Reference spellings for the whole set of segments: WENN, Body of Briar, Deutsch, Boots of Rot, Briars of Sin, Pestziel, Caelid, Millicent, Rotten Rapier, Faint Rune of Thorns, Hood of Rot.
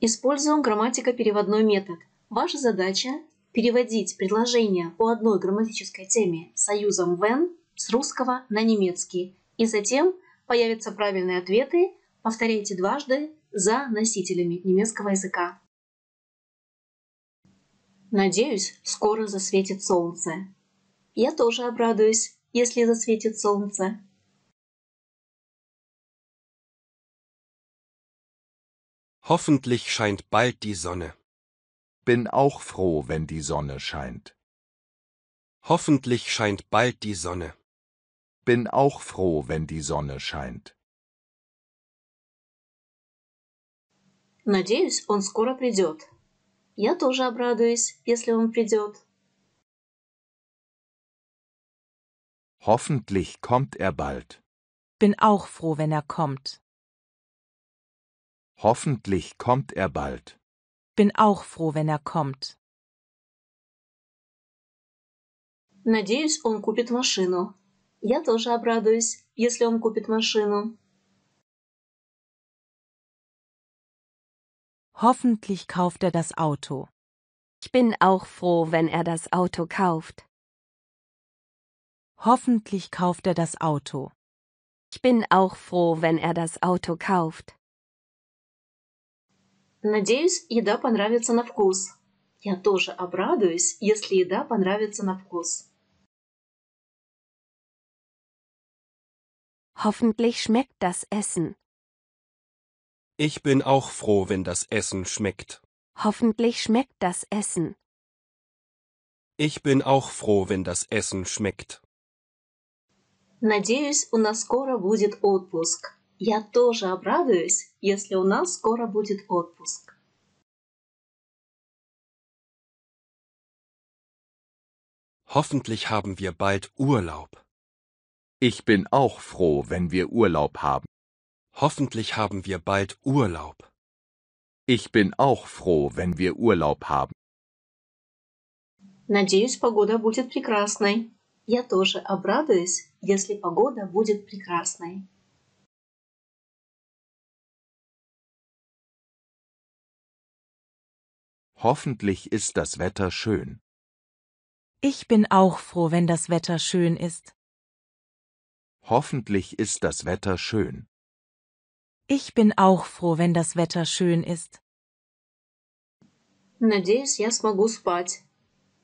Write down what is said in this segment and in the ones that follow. Используем грамматико-переводной метод. Ваша задача – переводить предложения по одной грамматической теме союзом WENN с русского на немецкий. И затем появятся правильные ответы. Повторяйте дважды за носителями немецкого языка. Надеюсь, скоро засветит солнце. Я тоже обрадуюсь, если засветит солнце. Hoffentlich scheint bald die Sonne. Bin auch froh, wenn die Sonne scheint. Hoffentlich scheint bald die Sonne. Bin auch froh, wenn die Sonne scheint. Надеюсь, он скоро придет. Я тоже обрадуюсь, если он придет. Hoffentlich kommt er bald. Bin auch froh, wenn er kommt. Hoffentlich kommt er bald. Bin auch froh, wenn er kommt. Надеюсь, он купит машину. Я тоже обрадуюсь, если он купит машину. Hoffentlich kauft er das Auto. Ich bin auch froh, wenn er das Auto kauft. Hoffentlich kauft er das Auto. Ich bin auch froh, wenn er das Auto kauft. Надеюсь, еда понравится на вкус. Я тоже обрадуюсь, если еда понравится на вкус. Hoffentlich schmeckt das Essen. Ich bin auch froh, wenn das Essen schmeckt. Hoffentlich schmeckt das Essen. Ich bin auch froh, wenn das Essen schmeckt. Надеюсь, у нас скоро будет отпуск. Я тоже обрадуюсь, если у нас скоро будет отпуск. Hoffentlich haben wir bald Urlaub. Ich bin auch froh, wenn wir Urlaub haben. Hoffentlich haben wir bald Urlaub. Ich bin auch froh, wenn wir Urlaub haben. Надеюсь, погода будет прекрасной. Я тоже обрадуюсь, если погода будет прекрасной. Hoffentlich ist das Wetter schön. Ich bin auch froh, wenn das Wetter schön ist. Hoffentlich ist das Wetter schön. Ich bin auch froh, wenn das Wetter schön ist. Надеюсь, я смогу спать.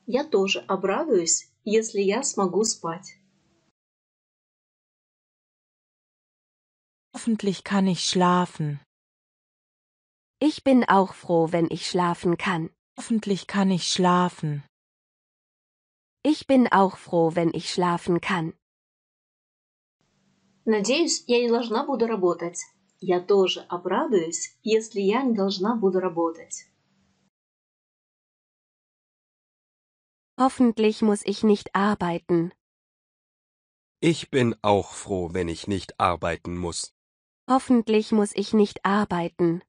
Я тоже обрадуюсь, если я смогу спать. Hoffentlich kann ich schlafen. Ich bin auch froh, wenn ich schlafen kann. Hoffentlich kann ich schlafen. Ich bin auch froh, wenn ich schlafen kann. Надеюсь, я не должна буду работать. Я тоже обрадуюсь, если я не должна буду работать. Hoffentlich muss ich nicht arbeiten. Ich bin auch froh, wenn ich nicht arbeiten muss. Hoffentlich muss ich nicht arbeiten.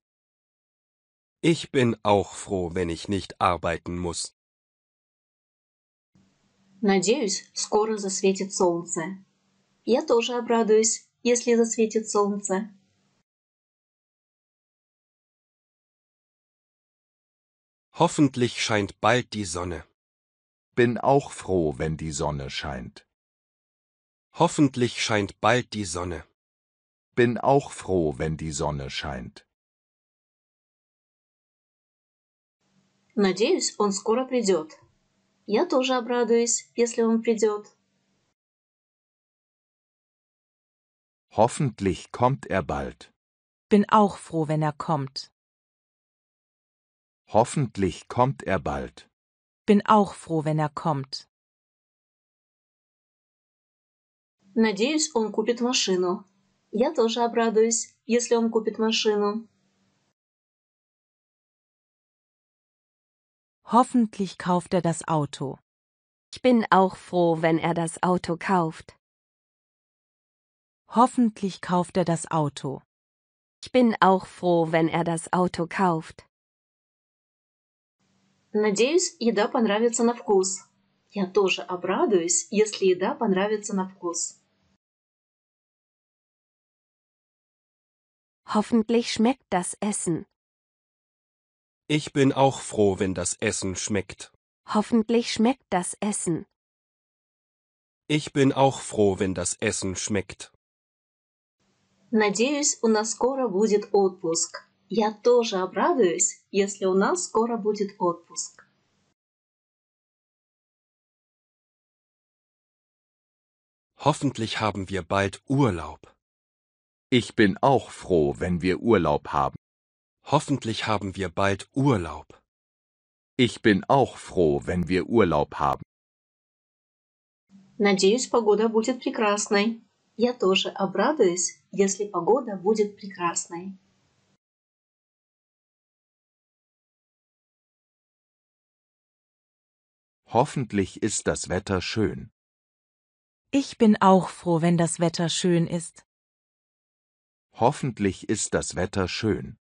Ich bin auch froh, wenn ich nicht arbeiten muss. Надеюсь, скоро засветит солнце. Я тоже обрадуюсь, если засветит солнце. Hoffentlich scheint bald die Sonne. Bin auch froh, wenn die Sonne scheint. Hoffentlich scheint bald die Sonne. Bin auch froh, wenn die Sonne scheint. Надеюсь, он скоро придет. Я тоже обрадуюсь, если он придет. Hoffentlich kommt er bald. Bin auch froh, wenn er kommt. Hoffentlich kommt er bald. Bin auch froh, wenn er kommt. Надеюсь, он купит машину. Я тоже обрадуюсь, если он купит машину. Hoffentlich kauft er das Auto. Ich bin auch froh, wenn er das Auto kauft. Hoffentlich kauft er das Auto. Ich bin auch froh, wenn er das Auto kauft. Надеюсь, еда понравится на вкус. Я тоже обрадуюсь, если еда понравится на вкус. Hoffentlich schmeckt das Essen. Ich bin auch froh, wenn das Essen schmeckt. Hoffentlich schmeckt das Essen. Ich bin auch froh, wenn das Essen schmeckt. Надеюсь, у нас скоро будет отпуск. Я тоже обрадуюсь, если у нас скоро будет отпуск. Hoffentlich haben wir bald Urlaub. Ich bin auch froh, wenn wir Urlaub haben. Hoffentlich haben wir bald Urlaub. Ich bin auch froh, wenn wir Urlaub haben. Надеюсь, погода будет прекрасной. Я тоже обрадуюсь, если погода будет прекрасной. Hoffentlich ist das Wetter schön. Ich bin auch froh, wenn das Wetter schön ist. Hoffentlich ist das Wetter schön.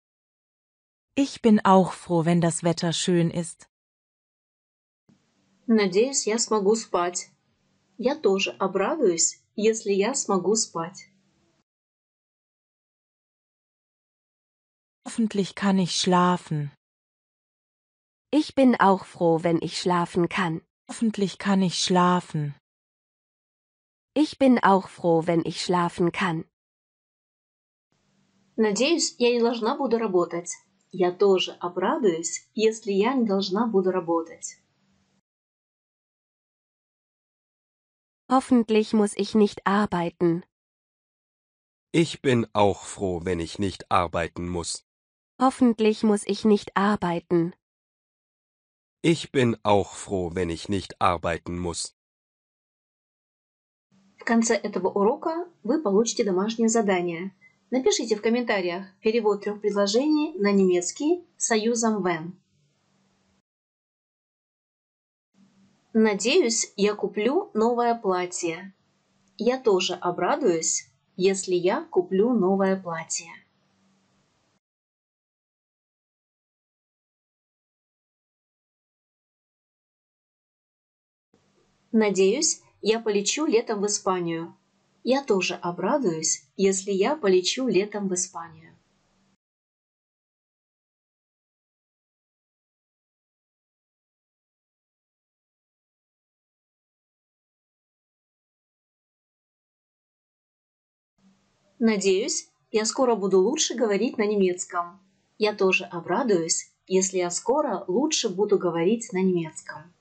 Ich bin auch froh, wenn das Wetter schön ist. Надеюсь, я смогу спать. Я тоже обрадуюсь, если я смогу спать. Hoffentlich kann ich schlafen. Ich bin auch froh, wenn ich schlafen kann. Hoffentlich kann ich schlafen. Ich bin auch froh, wenn ich schlafen kann. Надеюсь, я не должна буду работать. Я тоже обрадуюсь, если я не должна буду работать. Hoffentlich muss ich nicht arbeiten. Ich bin auch froh, wenn ich nicht arbeiten muss. Hoffentlich muss ich nicht arbeiten. Ich bin auch froh, wenn ich nicht arbeiten muss. В конце этого урока вы получите домашнее задание. Напишите в комментариях перевод 3 предложений на немецкий союзом WENN. Надеюсь, я куплю новое платье. Я тоже обрадуюсь, если я куплю новое платье. Надеюсь, я полечу летом в Испанию. Я тоже обрадуюсь, если я полечу летом в Испанию. Надеюсь, я скоро буду лучше говорить на немецком. Я тоже обрадуюсь, если я скоро лучше буду говорить на немецком.